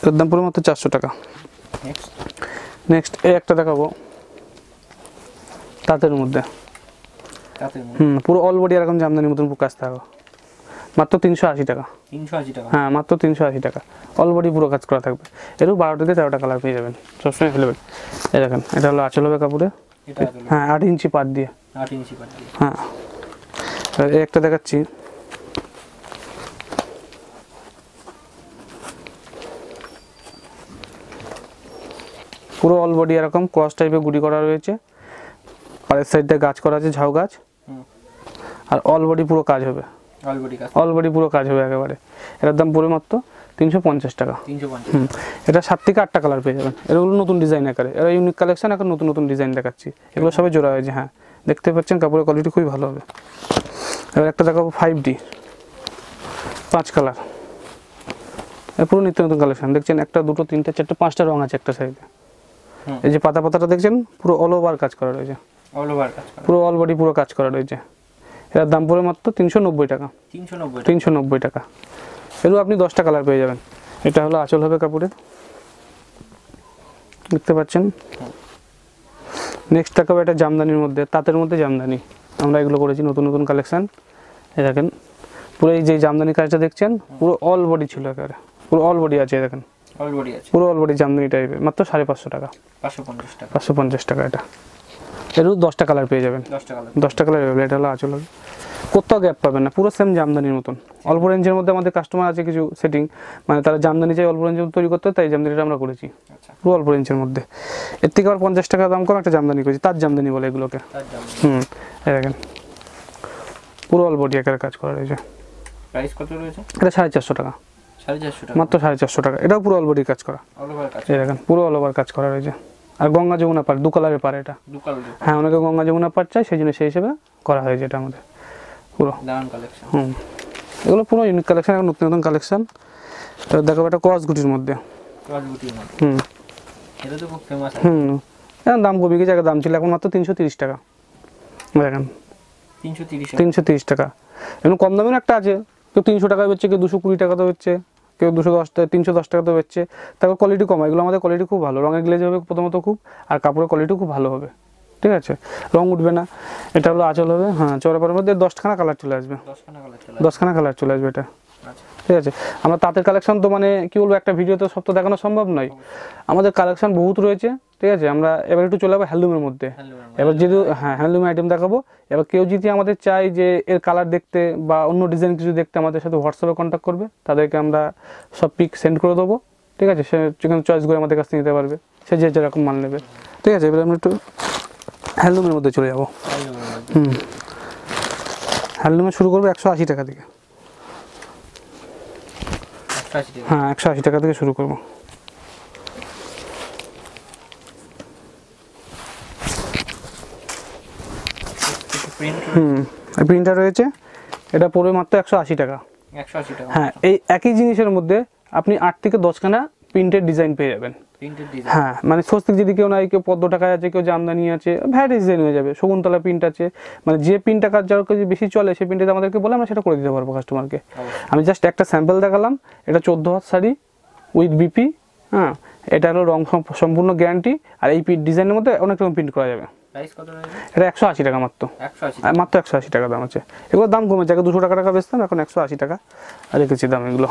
এটার দাম পুরো মাত্র চারশো টাকা। নেক্সট এই একটা দেখাবো তাঁতের মধ্যে, হুম পুরো অল বডি এরকম জামদানির মতন কাজ থাকবে, মাত্র তিনশো আশি টাকা। হ্যাঁ মাত্র তিনশো আশি টাকা, অল বডি পুরো কাজ করা থাকবে, এরও বারো থেকে তেরোটা কালার পেয়ে যাবেন, সবসময় অ্যাভেলেবেল। এই দেখেন এটা হলো আঁচল হবে কাপড়ে, হ্যাঁ আট ইঞ্চি পাট দিয়ে, আট ইঞ্চি পাট দিয়ে। হ্যাঁ এই একটা দেখাচ্ছি, পুরো অল বডি এরকম ক্রস টাইপের গুটি করা রয়েছে, পাড়ের সাইডে গাছ করা আছে, ঝাউ গাছ, আর অল বডি পুরো কাজ হবে, অল বডি কাজ, অল বডি পুরো কাজ হবে একেবারে। এটার দাম পুরো মাত্র তিনশো পঞ্চাশ টাকা। হুম, এটা সাত থেকে আটটা কালার পেয়ে যাবেন, এগুলো নতুন ডিজাইন আকারে, এরা ইউনিক কালেকশন, এখন নতুন নতুন ডিজাইন দেখাচ্ছি, এগুলো সবাই জোড়া হয়েছে। হ্যাঁ দেখতে পাচ্ছেন কাপড়ের কোয়ালিটি খুবই ভালো হবে। এবার একটা দেখাবো ফাইভ ডি পাঁচ কালার, এর পুরো নিত্য নতুন কালেকশন দেখছেন, একটা দুটো তিনটে চারটে পাঁচটা রং আছে একটা সাইডে। এই যে পাতা পাতাটা দেখছেন পুরো অল ওভার কাজ করা রয়েছে, অল ওভার কাজ, পুরো অল বডি পুরো কাজ করা রয়েছে। এটার দাম পড়ে মাত্র তিনশো নব্বই টাকা, তিনশো নব্বই টাকা। এরও আপনি দশটা কালার পেয়ে যাবেন। এটা হলো আঁচল হবে কাপড়ে, দেখতে পাচ্ছেন। নেক্সট দেখাবো এটা জামদানির মধ্যে, তাঁতের মধ্যে জামদানি, আমরা এগুলো করেছি নতুন নতুন কালেকশান। এ দেখেন পুরো এই যে জামদানি কাজটা দেখছেন পুরো অল বডি ছিল একেবারে, পুরো অল বডি আছে, দেখেন অল বডি আছে, পুরো অল বডি জামদানি টাইপের, মাত্র সাড়ে পাঁচশো টাকা, পাঁচশো পঞ্চাশ টাকা, পাঁচশো পঞ্চাশ টাকা। এটা এরও দশটা কালার পেয়ে যাবেন, দশটা কালার অ্যাভেলেবেল। এটা হলো আঁচল হবে, কোথাও গ্যাপ পাবেন না, পুরো সেম জামদানির মতন। অল্প রেঞ্জের মধ্যে আমাদের কাস্টমার আছে কিছু সেটিং, মানে তারা জামদানি চাই অল্প রেঞ্জের মধ্যে তৈরি করতে, তাই জামদানিটা আমরা করেছি পুরো অল্প রেঞ্জের মধ্যে। এর থেকে আবার পঞ্চাশ টাকা দাম কম একটা জামদানি করেছি, তার জামদানি বলে এগুলোকে। হুম দেখেন পুরো অল বডি আকারে কাজ করা রয়েছে। প্রাইস কত রয়েছে? এটা সাড়ে চারশো টাকা, মাত্র সাড়ে চারশো টাকা। এটাও পুরো অল বডি কাজ করা, এই দেখেন পুরো অল ওভার কাজ করা রয়েছে, আর গঙ্গা যমুনা পাড় দু কালারের পাড় এটা। হ্যাঁ অনেকে গঙ্গা যমুনা পাড় চাই, সেই জন্য সেই হিসেবে করা হয়েছে এটা আমাদের পুরো কালেকশন। হুম এগুলো পুরো ইউনিক কালেকশন, এখন নতুন নতুন কালেকশন। এবার দেখাবো এটা ক্রস গুটির মধ্যে, হুম এটা তো খুব ফেমাস। হুম এখন দাম কমে গেছে, আগে দাম ছিল এখন মাত্র তিনশো তিরিশ টাকা, দেখেন তিনশো তিরিশ তিনশো তিরিশ টাকা। এখন কম দামের একটা আছে, কেউ তিনশো টাকা বেচছে, কেউ দুশো কুড়ি টাকা তো বেচছে, কেউ দুশো দশ টাকা তিনশো দশ টাকা তো বেচছে। তারপর কোয়ালিটি কম, এগুলো আমাদের কোয়ালিটি খুব ভালো, রঙের গ্লেজ হবে প্রথমত খুব, আর কাপড়ের কোয়ালিটি খুব ভালো হবে, ঠিক আছে রং উঠবে না। এটা হলো আঁচল হবে, হ্যাঁ চড়াপাড়ার মধ্যে দশখানা কালার চলে আসবে, দশখানা কালার চলে আসবে এটা, ঠিক আছে। আমরা তাঁতের কালেকশন তো মানে কী বলবো, একটা ভিডিওতে সব তো দেখানো সম্ভব নয়, আমাদের কালেকশন বহুত রয়েছে, ঠিক আছে। আমরা এবার একটু চলে যাবো হ্যান্ডলুমের মধ্যে, এবার যেহেতু হ্যাঁ হ্যান্ডলুমের আইটেম দেখাবো। এবার কেউ যদি আমাদের চাই যে এর কালার দেখতে বা অন্য ডিজাইন কিছু দেখতে, আমাদের সাথে হোয়াটসঅ্যাপে কন্ট্যাক্ট করবে, তাদেরকে আমরা সব পিক সেন্ড করে দেবো, ঠিক আছে। সে যেখানে চয়েস করে আমাদের কাছ থেকে নিতে পারবে, সে যে যেরকম মাল নেবে, ঠিক আছে। এবার আমরা একটু হ্যান্ডলুমের মধ্যে চলে যাবো। হুম হ্যান্ডলুমে শুরু করবো একশো আশি টাকা থেকে, হ্যাঁ একশো আশি টাকা থেকে শুরু করব। হুম এই প্রিন্টার রয়েছে, এটা পড়ে মাত্র একশো আশি টাকা। একশো আশি টাকা। হ্যাঁ এই একই জিনিসের মধ্যে আপনি আট থেকে দশ খানা প্রিন্টেড ডিজাইন পেয়ে যাবেন। প্রিন্টেড ডিজাইন হ্যাঁ মানে সস্তিক যদি কেউ নাই, কেউ পদ্ম টাকায় আছে, কেউ জামদানি আছে, ভ্যাট ডিজাইন হয়ে যাবে, শকুন্তলা প্রিন্ট আছে, মানে যে প্রিন্টটা কাজ যার কাছে বেশি চলে সেই প্রিন্টটা আমাদেরকে বলে আমরা সেটা করে দিতে পারবো কাস্টমারকে। আমি জাস্ট একটা স্যাম্পল দেখালাম, এটা চোদ্দ হাত শাড়ি উইথ বিপি। হ্যাঁ এটা হলো রং সম্পূর্ণ গ্যারান্টি। আর এই প্রিন্ট ডিজাইনের মধ্যে অনেক রকম প্রিন্ট করা যাবে। প্রাইস কত রয়েছে? এটা একশো আশি টাকা মাত্র। একশো আশি মাত্র একশো আশি টাকা দাম আছে। এগুলো দাম কমে যাবে, দুশো টাকা টাকা বেচতাম, এখন একশো আশি টাকা রেখেছি দাম এগুলো।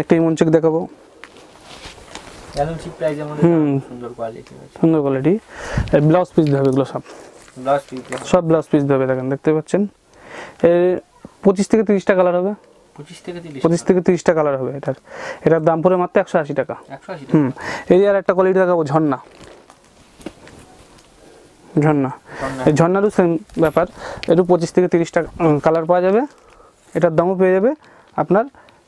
একটা ইমন চেক দেখাবো, এলএমসি প্রাইস এমন সুন্দর কোয়ালিটি আছে, সুন্দর কোয়ালিটি। এই ব্লাউজ পিস দেবে এগুলো সব, ব্লাউজ পিস সব ব্লাউজ পিস দেবে। দেখেন দেখতে পাচ্ছেন এর পঁচিশ থেকে তিরিশ টা কালার হবে। পঁচিশ থেকে তিরিশ টা কালার হবে। এটা এটার দাম পড়ে মাত্র একশো আশি টাকা। একশো আশি টাকা। হুম এই আর একটা কোয়ালিটি দেখাবো, ঝর্ণা। ঝর্ণা এই ঝর্ণারও সেম ব্যাপার, এরও পঁচিশ থেকে তিরিশ টা কালার পাওয়া যাবে। এটার দামও পেয়ে যাবে আপনার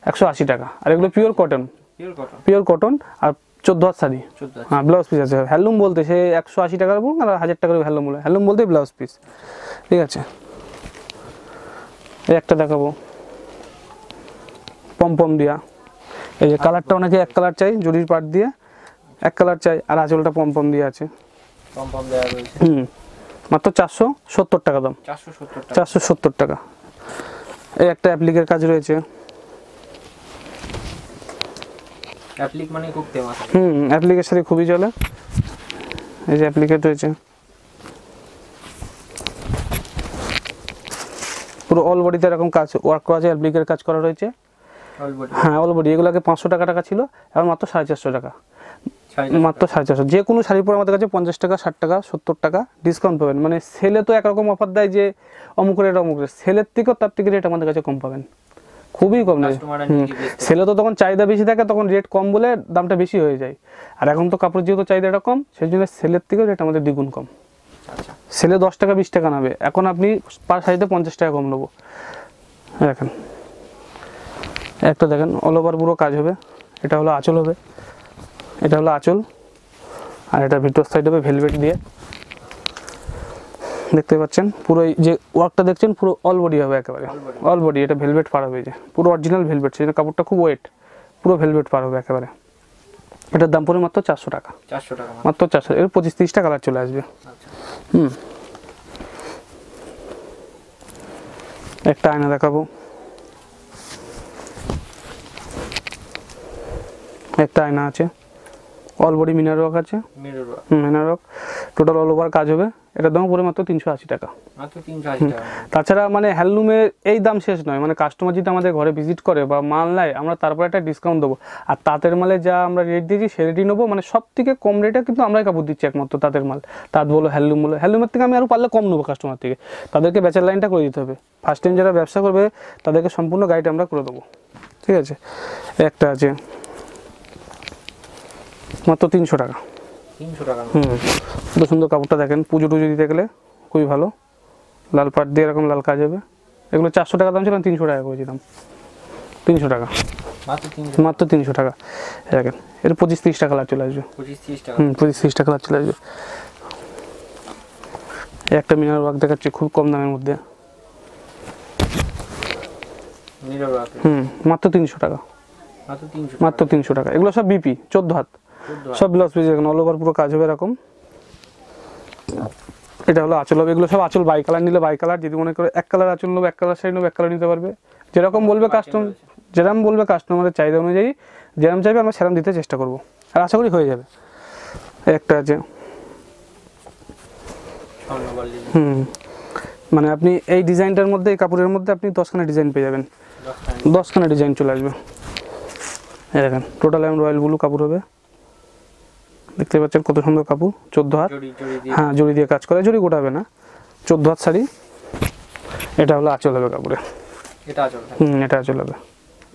একশো আশি টাকা। আর এগুলো pure cotton, pure cotton, pure cotton. আর চোদ্দ হাত শাড়ি, হ্যাঁ ব্লাউজ পিস আছে। হ্যান্ডলুম বলতে সে একশো আশি টাকার বলুন আর হাজার টাকার হ্যান্ডলুম বলুন, হ্যান্ডলুম বলতে ব্লাউজ পিস। ঠিক আছে এই একটা দেখাবো, পমপম দিয়া। এই যে কালারটা অনেকে এক কালার চাই, জরির পাট দিয়ে এক কালার চাই, আর আঁচলটা পমপম দিয়ে আছে। পমপম দেওয়া রয়েছে। হুম মাত্র চারশো সত্তর টাকা দাম। চারশো সত্তর টাকা। চারশো সত্তর টাকা। এই একটা অ্যাপ্লিকের কাজ রয়েছে। অ্যাপ্লিক মানে কোকতে মাথা। হুম অ্যাপ্লিকের সাথে খুবই চলে। এই যে অ্যাপ্লিকেট রয়েছে, পুরো অল বডিতে এরকম কাজ ওয়ার্ক করা আছে, অ্যাপ্লিকের কাজ করা রয়েছে অল বডি। হ্যাঁ অল বডি। এগুলো আগে পাঁচশো টাকা টাকা ছিল, এখন মাত্র সাড়ে চারশো টাকা। মাত্র সাড়ে চারশো। যে কোনো শাড়ির পর আমাদের কাছে পঞ্চাশ টাকা ষাট টাকা সত্তর টাকা ডিসকাউন্ট পাবেন। মানে সেলে তো একরকম অফার দেয় যে অমুক রেট অমুক রেট, সেলের থেকেও তার থেকে রেট আমাদের কাছে কম পাবেন, খুবই কম। সেলে তো তখন চাহিদা বেশি থাকে, তখন রেট কম বলে দামটা বেশি হয়ে যায়। আর এখন তো কাপড় যেহেতু চাহিদাটা কম, সেই জন্য সেলের থেকেও রেট আমাদের দ্বিগুণ কম। সেলে দশ টাকা বিশ টাকা নেবে, এখন আপনি পার শাড়িতে পঞ্চাশ টাকা কম নেবো। দেখেন একটা দেখেন অল ওভার পুরো কাজ হবে। এটা হলো আঁচল হবে, এটা হলো আঁচল, আর এটা ভিতর সাইড হবে ভেলভেট দিয়ে। দেখতে পাচ্ছেন পুরো এই যে ওয়ার্কটা দেখছেন পুরো অল বডি হবে একেবারে, অল বডি। এটা ভেলভেট পার হবে, যে পুরো অরিজিনাল ভেলভেট, সেটা কাপড়টা খুব ওয়েট, পুরো ভেলভেট পার হবে একেবারে। এটার দাম পড়ে মাত্র চারশো টাকা। চারশো টাকা মাত্র চারশো। এর পঁচিশ তিরিশটা কালার চলে আসবে। হুম একটা আয়না দেখাবো, একটা আয়না আছে অল বডি মিনার ওয়ার্ক আছে। মিনার ওয়ার্ক, মিনার ওয়ার্ক টোটাল অল ওভার কাজ হবে। এটার দাম পড়ে মাত্র তিনশো আশি টাকা। মাত্র তিনশো আশি টাকা। তাছাড়া মানে হ্যান্ডলুমের এই দাম শেষ নয়, মানে কাস্টমার যদি আমাদের ঘরে ভিজিট করে বা মাল নেয়, আমরা তারপর একটা ডিসকাউন্ট দেবো। আর তাঁতের মালে যা আমরা রেট দিয়েছি সে রেটই নেবো, মানে সব থেকে কম রেটে কিন্তু আমরাই কাপড় দিচ্ছি একমাত্র তাঁতের মাল। তাঁত বলো হ্যান্ডলুম বলো, হ্যান্ডলুমের থেকে আমি আরও পারলে কম নেবো কাস্টমার থেকে। তাদেরকে বেচার লাইনটা করে দিতে হবে, ফার্স্ট টাইম যারা ব্যবসা করবে তাদেরকে সম্পূর্ণ গাইড আমরা করে দেবো। ঠিক আছে একটা আছে মাত্র তিনশো টাকা। তিনশো টাকা। হুম কত সুন্দর কাপড়টা দেখেন, পুজো টুজো দিতে গেলে খুবই ভালো। লাল পাট দিয়ে এরকম লাল কাজ হবে। এগুলো চারশো টাকা দাম ছিল, তিনশো টাকা করেছি দাম। তিনশো টাকা মাত্র। তিনশো টাকা দেখেন। এর পঁচিশ তিরিশ টাকা কালার চলে আসবে। পঁচিশ তিরিশ টাকা। হুম পঁচিশ তিরিশ টাকা কালার চলে আসবে। একটা মিনার ওয়ার্ক দেখাচ্ছি খুব কম দামের মধ্যে। হুম মাত্র তিনশো টাকা। মাত্র তিনশো টাকা। এগুলো সব বিপি চোদ্দ হাত, সব ব্লাউজ পিস। এখন অল ওভার পুরো কাজ হবে এরকম। এটা হলো আঁচল হবে। এগুলো সব আঁচল, বাই কালার নিলে বাই কালার, যদি মনে করে এক কালার আঁচল নেবো এক কালার শাড়ি নেবো এক কালার নিতে পারবে। যেরকম বলবে কাস্টমার, যেরকম বলবে কাস্টমারের চাহিদা অনুযায়ী যেরকম চাইবে আমরা সেরকম দিতে চেষ্টা করবো, আর আশা করি হয়ে যাবে। একটা আছে হুম মানে আপনি এই ডিজাইনটার মধ্যে, এই কাপড়ের মধ্যে আপনি দশখানা ডিজাইন পেয়ে যাবেন। দশখানা ডিজাইন চলে আসবে। দেখেন টোটাল এম রয়্যাল ব্লু কাপড় হবে। দেখতে পাচ্ছেন কত সুন্দর কাপড়, চোদ্দ হাত। হ্যাঁ জড়ি দিয়ে কাজ করে, জড়ি গোটাবে না, চোদ্দ হাত শাড়ি। এটা হলো আঁচল হবে কাপড়ে। এটা আঁচল। হুম এটা আঁচল হবে।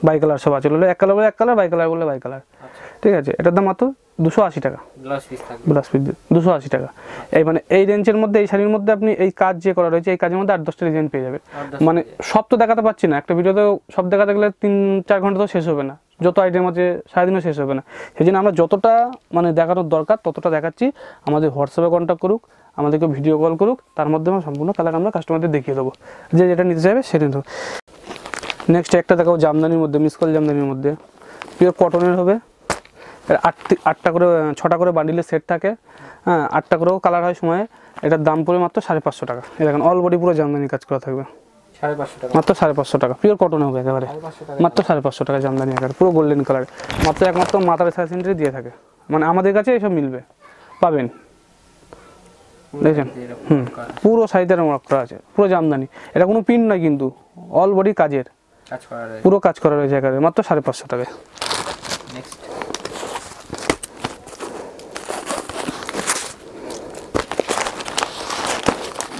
বাই কালার সব আঁচল হলো, এক কালার বলে এক কালার, বাই কালার বলে বাই কালার। ঠিক আছে এটার দাম মাত্র দুশো আশি টাকা গ্লাস পিস থাকে গ্লাস পিস দুশো আশি টাকা এই মানে এই রেঞ্জের মধ্যে এই শাড়ির মধ্যে আপনি এই কাজ যে করা রয়েছে এই কাজের মধ্যে আট দশ টা ডিজাইন পেয়ে যাবেন মানে সব তো দেখাতে পাচ্ছি না একটা ভিডিওতে সব দেখাতে গেলে তিন চার ঘন্টা তো শেষ হবে না যত আইটেম আছে সারাদিনও শেষ হবে না সেজন্য আমরা যতটা মানে দেখানোর দরকার ততটা দেখাচ্ছি আমাদের হোয়াটসঅ্যাপে কন্টাক্ট করুক আমাদেরকে ভিডিও কল করুক তার মধ্যে আমরা সম্পূর্ণ কালার আমরা কাস্টমারদের দেখিয়ে দেবো যে যেটা নিতে চাইবে সেটা নিতে হবে নেক্সট একটা দেখাবো জামদানির মধ্যে মিসকল জামদানির মধ্যে পিওর কটনের হবে এর আটটা করে ছটা করে বান্ডিলের সেট থাকে হ্যাঁ আটটা করেও কালার হয় সময়ে এটার দাম পড়ে মাত্র সাড়ে পাঁচশো টাকা এরকম অল বডি পুরো জামদানি কাজ করা থাকবে সাড়ে পাঁচশো টাকা মাত্র সাড়ে পাঁচশো টাকা পিওর কটন হবে একেবারে মাত্র সাড়ে পাঁচশো টাকা জামদানি আকার পুরো গোল্ডেন কালার মাত্র একমাত্র মাতালা সারি সেন্টারে দিয়ে থাকে মানে আমাদের কাছে এইসব মিলবে পাবেন দেখেন হুম পুরো সাইডে ওয়ার্ক করা আছে পুরো জামদানি এটা কোনো পিন না কিন্তু অল বডি কাজের কাজ করা রয়েছে পুরো কাজ করা রয়েছে একেবারে মাত্র সাড়ে পাঁচশো টাকা নেক্সট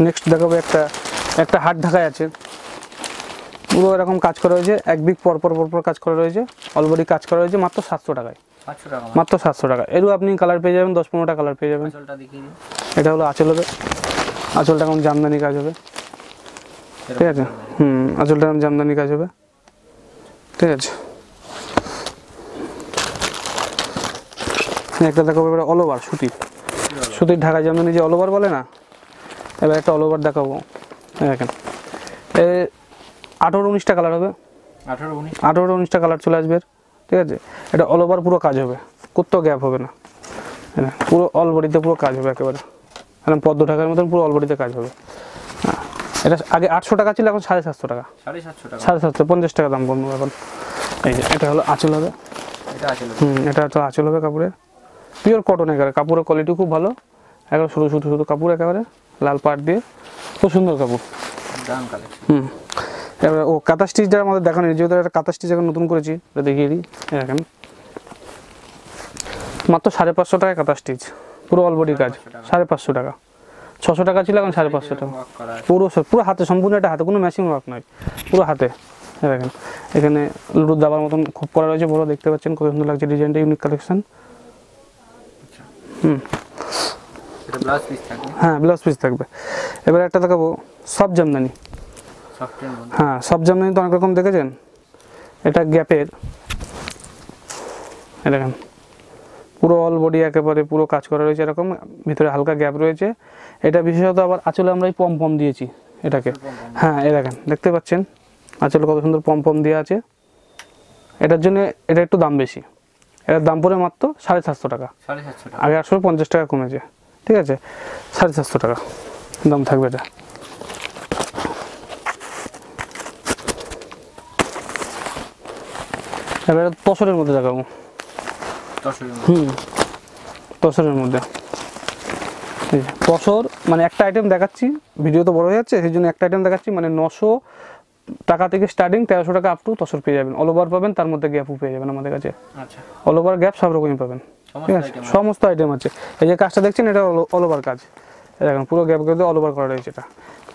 নেক্সট দেখাবো একটা একটা হাত ঢাকাই আছে পুরো এরকম কাজ করা রয়েছে এক বিগ পর পর পর পর কাজ করা রয়েছে অলরেডি কাজ করা রয়েছে মাত্র সাতশো টাকায় মাত্র সাতশো টাকা এরও আপনি কালার পেয়ে যাবেন দশ পনেরোটা কালার পেয়ে যাবেন এটা হলো আঁচল হবে আঁচলটা কেমন জামদানি কাজ হবে ঠিক আছে হুম আঁচলটা কেমন জামদানি কাজ হবে ঠিক আছে একটা দেখাবো এবার অল ওভার সুতি সুতির ঢাকা জামদানি যে অল ওভার বলে না এবার একটা অল ওভার দেখাবো দেখেন এ আঠারো উনিশটা কালার হবে আঠারো উনিশ আঠারো উনিশটা কালার চলে আসবে ঠিক আছে এটা অল ওভার পুরো কাজ হবে কোথাও গ্যাপ হবে না হ্যাঁ পুরো অল বডিতে পুরো কাজ হবে একেবারে এরকম পদ্ম ঢাকার মতন পুরো অল বডিতে কাজ হবে হ্যাঁ এটা আগে আটশো টাকা ছিল এখন সাড়ে সাতশো টাকা সাড়ে সাতশো টাকা সাড়ে সাতশো পঞ্চাশ টাকা দাম কমবে এখন এই যে এটা হলো আঁচল হবে এটা আঁচল হুম এটা হলো আঁচল হবে কাপড়ের পিওর কটন একেবারে কাপড়ের কোয়ালিটি খুব ভালো একেবারে শুধু শুধু শুধু কাপড় একেবারে লাল পাট দিয়ে খুব সুন্দর কাপড় দাম কালেকশন হুম এবার ও কাঁথা স্টিচ যারা আমাদের দেখানো যেহেতু একটা কাঁথা স্টিচ এখন নতুন করেছি এটা দেখিয়ে দিই দেখেন মাত্র সাড়ে পাঁচশো টাকা কাঁথা স্টিচ পুরো অল বডি কাজ সাড়ে পাঁচশো টাকা ছশো টাকা ছিল এখন সাড়ে পাঁচশো টাকা পুরো পুরো হাতে সম্পূর্ণ একটা হাতে কোনো মেশিন ওয়ার্ক নয় পুরো হাতে দেখেন এখানে লুডুর দাবার মতন খুব করা রয়েছে বড় দেখতে পাচ্ছেন কত সুন্দর লাগছে ডিজাইনটা ইউনিক কালেকশন হুম হ্যাঁ ব্লাউজ পিস থাকবে এবার একটা দেখাবো সব জামদানি হ্যাঁ সব জামদানি তো অনেক রকম দেখেছেন এটা গ্যাপের দেখেন পুরো অল বডি একেবারে পুরো কাজ করা রয়েছে এরকম ভিতরে হালকা গ্যাপ রয়েছে এটা বিশেষত আবার আঁচলে আমরা এই পম পম দিয়েছি এটাকে হ্যাঁ এ দেখেন দেখতে পাচ্ছেন আঁচলে কত সুন্দর পম পম দেওয়া আছে এটার জন্য এটা একটু দাম বেশি এটার দাম পড়ে মাত্র সাড়ে সাতশো টাকা আগে আটশো পঞ্চাশ টাকা কমেছে ঠিক আছে সাড়ে সাতশো টাকা দাম থাকবে এটা এবার তসরের মধ্যে দেখাবো হুম তসরের মধ্যে তসর মানে একটা আইটেম দেখাচ্ছি ভিডিও তো বড় হয়ে যাচ্ছে সেই জন্য একটা আইটেম দেখাচ্ছি মানে নশো টাকা থেকে স্টার্টিং তেরোশো টাকা আপ টু তসর পেয়ে যাবেন অল ওভার পাবেন তার মধ্যে গ্যাপও পেয়ে যাবেন আমাদের কাছে অল ওভার গ্যাপ সব রকমই পাবেন ঠিক আছে সমস্ত আইটেম আছে এই যে কাজটা দেখছেন এটা অল ওভার কাজ দেখেন পুরো গ্যাপ গ্যাপ দিয়ে অল ওভার করা রয়েছে এটা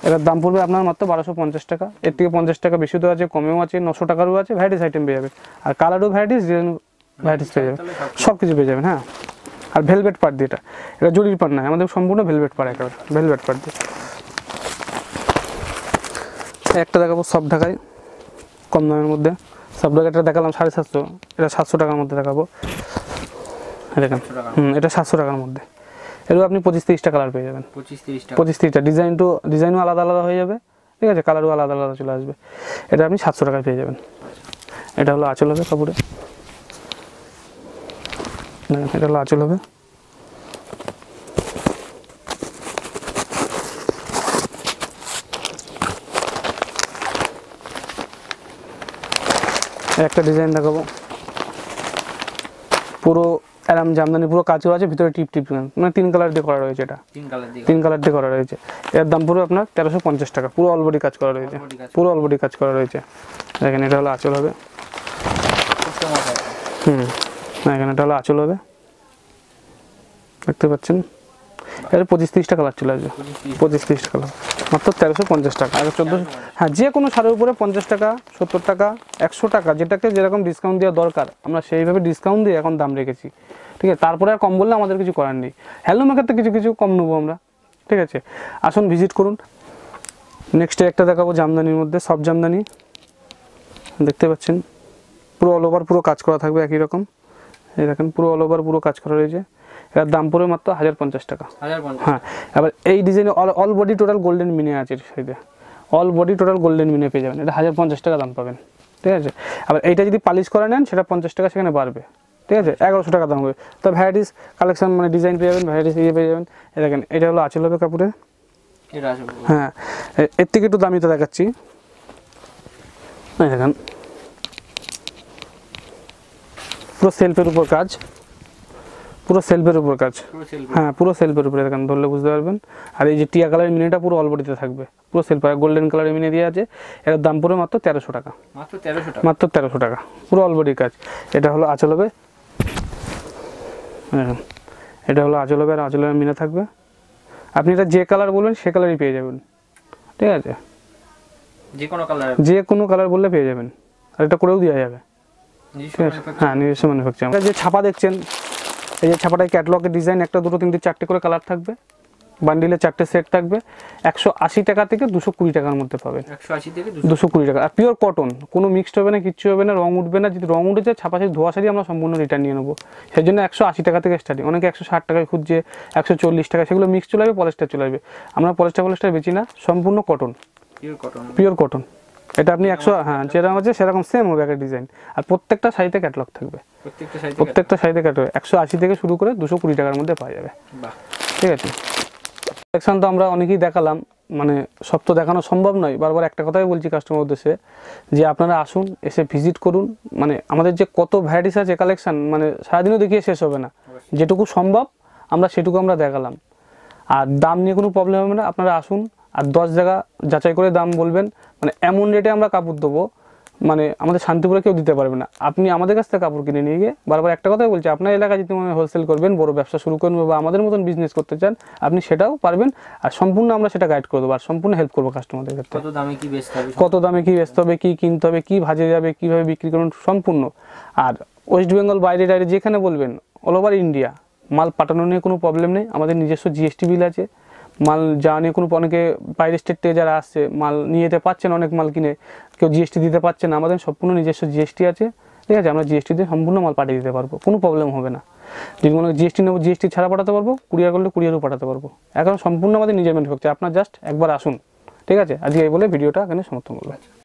এটার দাম পড়বে আপনার মাত্র বারোশো পঞ্চাশ টাকা এর থেকে পঞ্চাশ টাকা বেশি তো আছে কমেও আছে নশো টাকারও আছে ভ্যারাইটিস আইটেম পেয়ে যাবেন আর কালারও ভ্যারাইটিস ডিজাইন ভ্যারাইটিস পেয়ে যাবেন সব কিছু পেয়ে যাবেন হ্যাঁ আর ভেলভেট পাট দিয়ে এটা এটা জরির পাট নয় আমাদের সম্পূর্ণ ভেলভেট পাট একেবারে ভেলভেট পাট দিয়ে একটা দেখাবো সব ঢাকায় কম দামের মধ্যে সব ঢাকাটা দেখালাম সাড়ে সাতশো এটা সাতশো টাকার মধ্যে দেখাবো দেখেন হুম এটা সাতশো টাকার মধ্যে এরও আপনি পঁচিশ তিরিশটা কালার পেয়ে যাবেন পঁচিশ তিরিশটা পঁচিশ তিরিশটা ডিজাইন তো ডিজাইনও আলাদা আলাদা হয়ে যাবে ঠিক আছে কালারও আলাদা আলাদা চলে আসবে এটা আপনি সাতশো টাকায় পেয়ে যাবেন এটা হলো আঁচল হবে কাপড়ে এটা হলো আঁচল হবে একটা ডিজাইন দেখাবো পুরো এরকম জামদানি পুরো কাজ করা আছে ভিতরে টিপ টিপ মানে তিন কালার দিয়ে করা রয়েছে এটা তিন কালার দিয়ে তিন কালার দিয়ে করা রয়েছে এর দাম পুরো আপনার তেরোশো পঞ্চাশ টাকা পুরো অল বডি কাজ করা রয়েছে পুরো অল বডি কাজ করা রয়েছে দেখেন এটা হলো আঁচল হবে হুম দেখেন এটা হলো আঁচল হবে দেখতে পাচ্ছেন এটা পঁচিশ তিরিশটা কালার চলে আসবে পঁচিশ তিরিশটা কালার মাত্র তেরোশো পঞ্চাশ টাকা আর চোদ্দশো হ্যাঁ যে কোনো শাড়ির উপরে পঞ্চাশ টাকা সত্তর টাকা একশো টাকা যেটাকে যেরকম ডিসকাউন্ট দেওয়া দরকার আমরা সেইভাবে ডিসকাউন্ট দিয়ে এখন দাম রেখেছি ঠিক আছে তারপরে আর কম বললে আমাদের কিছু করার নেই হ্যান্ডলুমের ক্ষেত্রে কিছু কিছু কম নেবো আমরা ঠিক আছে আসুন ভিজিট করুন নেক্সট একটা দেখাবো জামদানির মধ্যে সব জামদানি দেখতে পাচ্ছেন পুরো অল ওভার পুরো কাজ করা থাকবে একই রকম এই দেখেন পুরো অল ওভার পুরো কাজ করা রয়েছে এর দাম পড়ে মাত্র হাজার পঞ্চাশ টাকা হাজার পঞ্চাশ হ্যাঁ এবার এই ডিজাইনে অল বডি টোটাল গোল্ডেন মিনে আছে সাইডে অল বডি টোটাল গোল্ডেন মিনে পেয়ে যাবেন এটা হাজার পঞ্চাশ টাকা দাম পাবেন ঠিক আছে আবার এইটা যদি পালিশ করে নেন সেটা পঞ্চাশ টাকা সেখানে বাড়বে ঠিক আছে এগারোশো টাকা দাম হবে তো ভ্যারাইটিস কালেকশন মানে ডিজাইন পেয়ে যাবেন ভ্যারাইটিস ইয়ে পেয়ে যাবেন এই দেখেন এটা হলো আঁচল হবে কাপড়ে এটা আঁচল হ্যাঁ এর থেকে একটু দামিটা দেখাচ্ছি এই দেখেন পুরো সেলফের উপর কাজ পুরো সেলফের উপর কাজ হ্যাঁ পুরো সেলফের উপরে দেখেন ধরলে বুঝতে পারবেন আর এই যে টিয়া কালারের মিনিটা পুরো অলবডিতে থাকবে পুরো সেলফ আর গোল্ডেন কালারের মিনি দিয়ে আছে এর দাম পুরো মাত্র তেরোশো টাকা মাত্র তেরোশো টাকা মাত্র তেরোশো টাকা পুরো অলবডি কাজ এটা হলো আঁচল হবে এটা হলো আঁচল হবে আর আঁচলের মিনা থাকবে আপনি এটা যে কালার বলবেন সে কালারই পেয়ে যাবেন ঠিক আছে যে কোনো কালার যে কোনো কালার বললে পেয়ে যাবেন আর এটা করেও দেওয়া যাবে হ্যাঁ নিজস্ব ম্যানুফ্যাকচার আমরা যে ছাপা দেখছেন এই যে ছাপাটায় ক্যাটালগের ডিজাইন একটা দুটো তিনটে চারটে করে কালার থাকবে বান্ডিলে চারটে সেট থাকবে একশো আশি টাকা থেকে দুশো কুড়ি টাকার মধ্যে পাবেন একশো আশি থেকে দুশো কুড়ি টাকা আর পিওর কটন কোনো মিক্সড হবে না কিচ্ছু হবে না রং উঠবে না যদি রং উঠে যায় ছাপা সেই ধোয়া শাড়ি আমরা সম্পূর্ণ রিটার্ন নিয়ে নেবো সেই জন্য একশো আশি টাকা থেকে স্টার্টিং অনেকে একশো ষাট টাকায় খুঁজছে একশো চল্লিশ টাকা সেগুলো মিক্স চলে যাবে পলেস্টার চলে যাবে আমরা পলেস্টার পলেস্টার বেচি না সম্পূর্ণ cotton pure cotton pure cotton এটা আপনি একশো হ্যাঁ যেরকম আছে সেরকম সেম হবে একটা ডিজাইন আর প্রত্যেকটা শাড়িতে ক্যাটালগ থাকবে প্রত্যেকটা শাড়িতে ক্যাটালগ একশো আশি থেকে শুরু করে দুশো কুড়ি টাকার মধ্যে পাওয়া যাবে ঠিক আছে কালেকশন তো আমরা অনেকেই দেখালাম মানে সব তো দেখানো সম্ভব নয় বারবার একটা কথাই বলছি কাস্টমার উদ্দেশ্যে যে আপনারা আসুন এসে ভিজিট করুন মানে আমাদের যে কত ভ্যারাইটিস আছে কালেকশন মানে সারাদিনও দেখিয়ে শেষ হবে না যেটুকু সম্ভব আমরা সেটুকু আমরা দেখালাম আর দাম নিয়ে কোনো প্রবলেম হবে না আপনারা আসুন আর দশ জায়গা যাচাই করে দাম বলবেন মানে এমন রেটে আমরা কাপড় দেবো মানে আমাদের শান্তিপুরে কেউ দিতে পারবে না আপনি আমাদের কাছ থেকে কাপড় কিনে নিয়ে গিয়ে বারবার একটা কথাই বলছি আপনার এলাকায় যদি মানে হোলসেল করবেন বড় ব্যবসা শুরু করবেন বা আমাদের মতন বিজনেস করতে চান আপনি সেটাও পারবেন আর সম্পূর্ণ আমরা সেটা গাইড করে দেবো আর সম্পূর্ণ হেল্প করবো কাস্টমারদের ক্ষেত্রে কত দামে কি বেচতে হবে কত দামে কী বেচতে হবে কী কিনতে হবে কী ভাজে যাবে কীভাবে বিক্রি করুন সম্পূর্ণ আর ওয়েস্ট বেঙ্গল বাইরে টাইরে যেখানে বলবেন অল ওভার ইন্ডিয়া মাল পাঠানো নিয়ে কোনো প্রবলেম নেই আমাদের নিজস্ব জিএসটি বিল আছে মাল যা নিয়ে কোনো অনেকে বাইরের স্টেট থেকে যারা আসছে মাল নিয়ে যেতে পারছেন অনেক মাল কিনে কেউ জিএসটি দিতে পারছে না আমাদের সম্পূর্ণ নিজস্ব জিএসটি আছে ঠিক আছে আমরা জিএসটি দিয়ে সম্পূর্ণ মাল পাঠিয়ে দিতে পারবো কোনো প্রবলেম হবে না যদি কোনো জিএসটি নেবো জিএসটি ছাড়া পাঠাতে পারবো কুরিয়ার করলে কুরিয়ারও পাঠাতে পারবো এখন সম্পূর্ণ আমাদের নিজের ম্যানুফ্যাকচার আপনার জাস্ট একবার আসুন ঠিক আছে আজকে এই বলে ভিডিওটা এখানে সমাপ্ত করবো।